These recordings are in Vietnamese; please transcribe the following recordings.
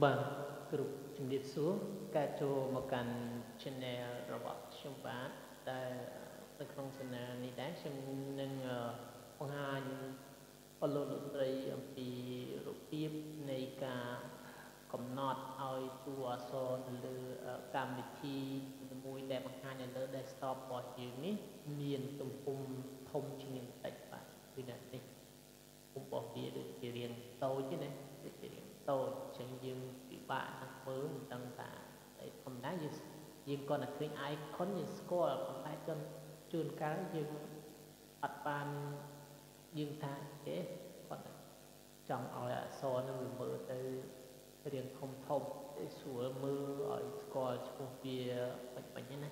Vâng, group chấm điệp xuống cả chỗ một căn channel robot trong bản tại các công trình này đã xem năng phong hàn follow được rồi ông đi rút tiếp này cả cầm nọt ao tua son lừa cam vị thi mùi đẹp phong hàn này lừa desktop bỏ chuyện ní miền tùng thông trên nền tảng bản vì đã đi không bỏ đi được chỉ riêng tôi chứ này chỉ riêng tôi chẳng riêng bị bạn mới mình tăng cả để không đáng gì riêng còn là cái icon như score còn ai cần chuyên cá riêng đặt bàn riêng thang thế còn trong ở là so nó mình mở từ riêng không thông để sửa mưa ở score công việc bệnh như này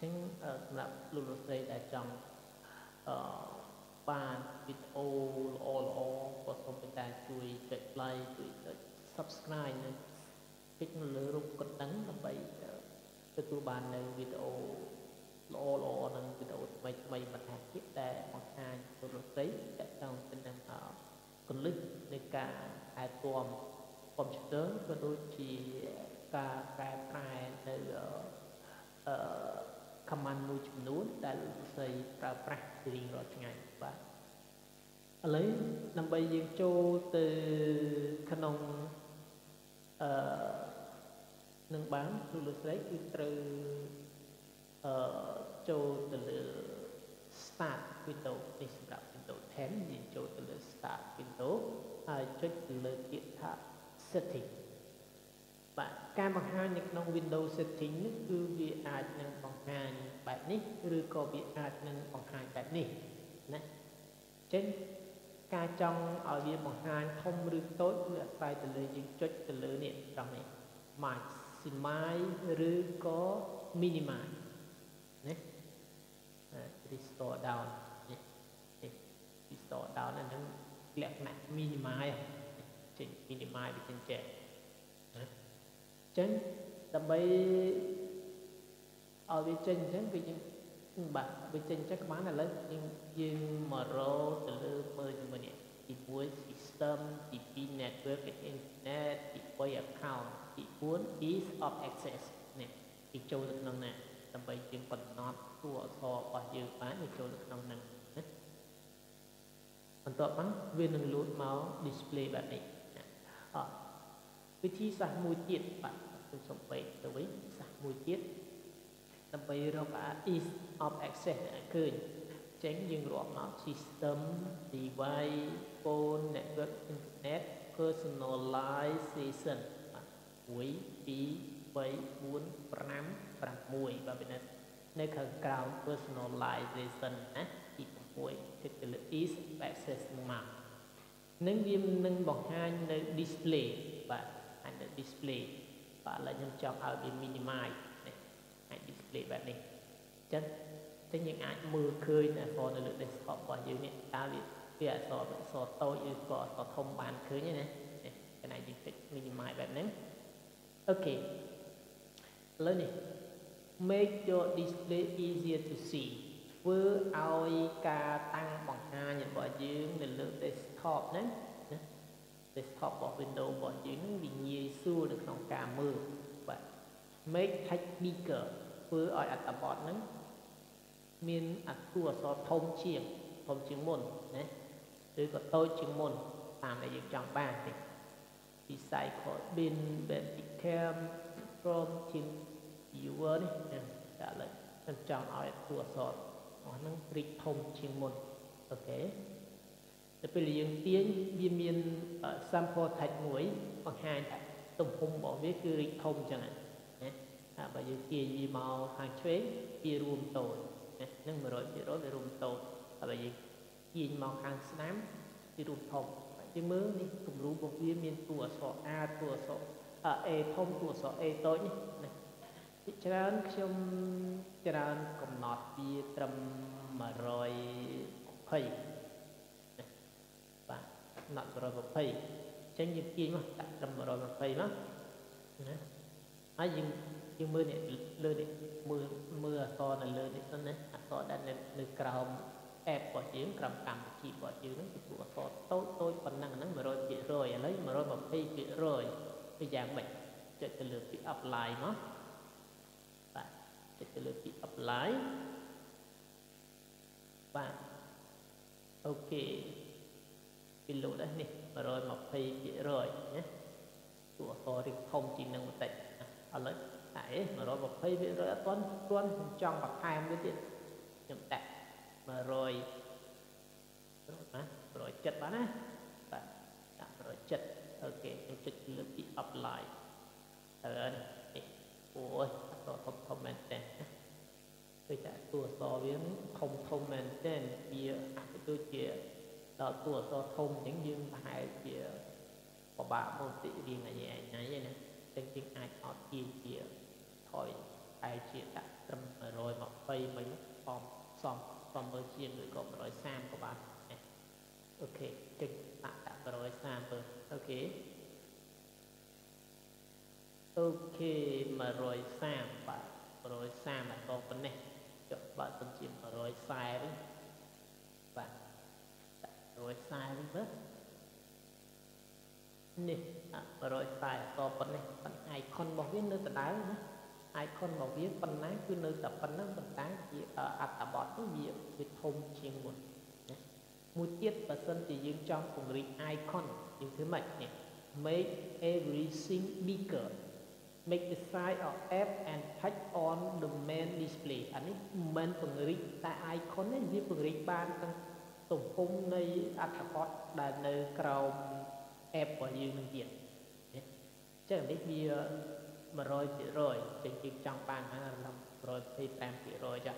chính là luôn đây là trong bạn video all có thông tin tài chui chạy play chui subscribe nên kích lưỡi rung cất đắng là vậy cái tụi bạn này video all nên video mấy mấy mặt hàng tiếp đại hoặc hai tụi nó thấy chạy trong tình hình ở cần lít nên cả ai tuồng computer và đôi chỉ cả cái này command nuôi chấm núi đại xây practice riêng rồi ngày và lấy năm bây giờ cho từ khả năng nâng bán lừa lấy từ cho từ start window để đặt window thêm gì cho từ start window cho từ điện thoại setting và cái bằng hai những nông Windows setting nó cứ việc ai nâng bằng hai bạn này rồi có việc ai nâng bằng hai bạn này nè trên ca trong ở việc bằng hai không được tốt là phải từ lời những chút từ lời này trong này maximize rồi có minimize nè restore down nè restore down là nó lẹt nặng minimize trên minimize bị trên trẻ chân bay ở bên trên chẳng vì những bạn bên trên chắc các bạn là lớn nhưng mà rô từ lơ mơ nhưng mà nè thì cuối system thì pin network cái internet thì quay account thì cuốn ease of access nè thì châu được nông nè tầm bay những phần non tua so và dư bán thì châu được nông nè còn tọa bắn viên đường lút máu display bạn này vì thi sạc mùi tiết bạn tôi sống vậy đối với sạc mùi tiết tầm bây giờ bạn ease of access là cười tránh dừng rõ máu system device phone network internet personalization quý phí với 4 5 5 10 và bên này nơi khẩn cao personalization thì mùi thực tế là ease of access mà nâng viêm nâng bỏng hai nơi display và anh display và là nhân trong ở bên minimize này anh display bạn này chắc thế nhưng anh mưa khơi là còn được desktop còn nhiều này ta bị về sò tôi yêu có thông bàn khơi như này cái này dịch minimize bạn nắng ok lớn này make your display easier to see với ao ca tăng bằng hai nhận bỏ dưới nền lượng desktop đấy desktop bỏ window bỏ dưới bị nhiều xua được lòng cả mưa và make thách bigger với ở đặt tập bọn nắng miền ạt tua so thông chiến môn đấy rồi có tôi chiến môn làm này được trong 3 thì beside có bên cam from team viewer đấy trả lời trong trong ở tua so nó rít thông chuyên môn ok để bây giờ tiếng viên miền sample thạch muối hoặc hai tổng hùng bỏ viết cứ rít thông chẳng hạn và giờ kia gì màu hàng chuế kia rùm tồi nâng mà rồi kia rối về rùm tồi và giờ kia màu hàng nám kia rùm thông chứ mới cùng rú một viên miền tua sọ a tua sọ e thông tua sọ e tối nhé chán trong chán còn nọt bia trầm mà rồi phây và nọt rồi mà phây tránh những kia mà đặt trầm mà rồi mà phây lắm ai nhưng mưa này lơ đi mưa to là lơ đi nó nè to đã nên được cầu ép bỏ tiếng cầm chỉ bỏ tiếng nó to tối còn năng nó mà rồi bị rồi lấy mà rồi mà phây bị rồi bây giờ mình chạy từ lượt bị apply nó, chạy từ lượt bị apply và ok cái lỗ đấy này và rồi mà phi dễ rồi nhé, của họ thì không chỉ năng một tệ ở lấy ấy mà rồi mà phi dễ rồi tuân tuân trong bậc hai mới biết nhầm tệ mà rồi chật bán á và rồi chật ok em chật lượt bị apply rồi ôi rồi không comment tên tôi đã tùa so với không comment tên kia tôi kia đó tùa so thông những dương hai kia có ba môn tỷ riêng là gì này vậy nè tên tiếng ai họ kia kia thôi ai chia đã tâm rồi mà phây mấy phòng xong phòng mới chia người cộng rồi sam của bạn ok chừng tạm tạm rồi sam rồi ok mà rồi sam bạn rồi sam là con vấn này cho bạn tâm chìm rồi sai đấy bạn rồi sai đấy nè rồi sai con vấn này phần icon bảo viết nơi tập đá icon bảo viết phần nái cứ nơi tập phần nái phần tán chỉ ở tập bọt cái gì việc thông chiên một một tiết và sân thì dương trong cùng ring icon những thứ mạnh này make everything bigger make the size of app and touch on the main display อันนี้มันปงริกแต่ icon นี่มีปงริกบ้านตั้งส่งคงในอัตพจน์แต่ในกรอบแอปกว่ายืนมันเดียดเจ้าได้มีมาร้อยสี่ร้อยจริงๆจังปางห้าลำร้อยสี่แปดสี่ร้อยจ้ะ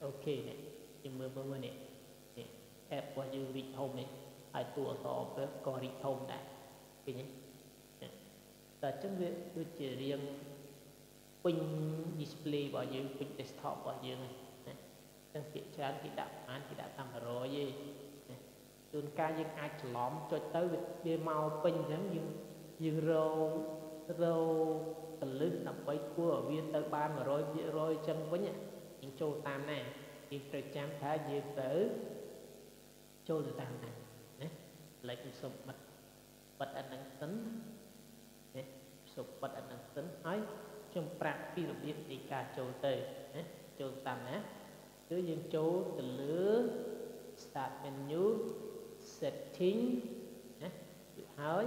โอเคเนี่ยจึงมือเนี่ยแอปกว่ายืนริกทงเนี่ยไอตัวต่อก็ก่อริกทงได้คือเนี่ยvà trong việc tôi chỉ riêng pin display bảo dương pin desktop bảo dương này trong việc chán thì đã án thì đã làm rồi gì tuần ca dương ai lõm cho tới bề màu pin giống như dương râu râu tận lưng nằm quấy cua viên tới ban mà rồi chân với nhá những châu tam này thì trời chán thả dương tới châu tam này lấy cái sụp mặt bật anh đang tính sụp bật ảnh tính nói trong prạc phi lục điện thì cả châu tây châu tam á cứ dân châu từ lứa start menu setting hỏi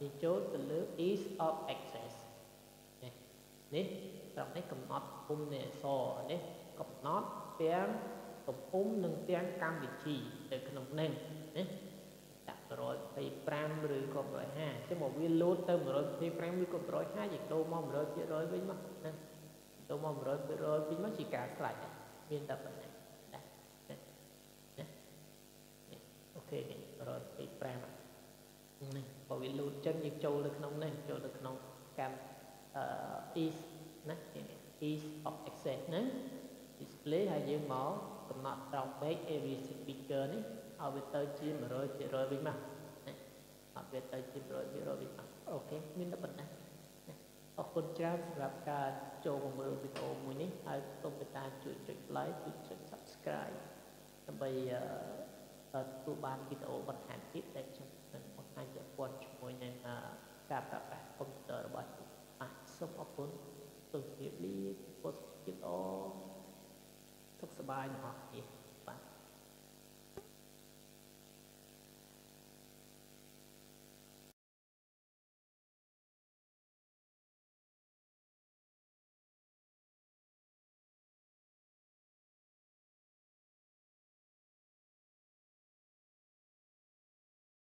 thì châu từ lứa ease of access đấy trong đấy cầm nót cùng nè sò đấy cầm nót tiếng cầm ôm nâng tiếng cam vị trí để cái nông nền đấy rồi thì pram rồi còn rồi ha cái một viên lúa tôm rồi thì pram rồi còn rồi ha gì đâu mong rồi biết rồi với mất đâu mong rồi biết rồi với mất chỉ cả lại viên tập này ok rồi thì pram này một viên lúa chân như châu lực nông này châu lực nông cam is nè is of access nè display hay gì mỏ còn mặt trong mấy every speaker này ở bên tới chim rồi thì rồi bị mắc ở bên tới chim rồi thì rồi bị mắc ok mình đã bật này học con trai gặp cả châu một người bị ôm mùi này ai không bị ta chuột like chuột subscribe bây tụi bạn bị ôm bật hàn tiếp đây cho mình một hai giờ qua mỗi ngày mà gặp lại computer bạn à xong học con từng việc đi có chuyện đó thật sự bài học gì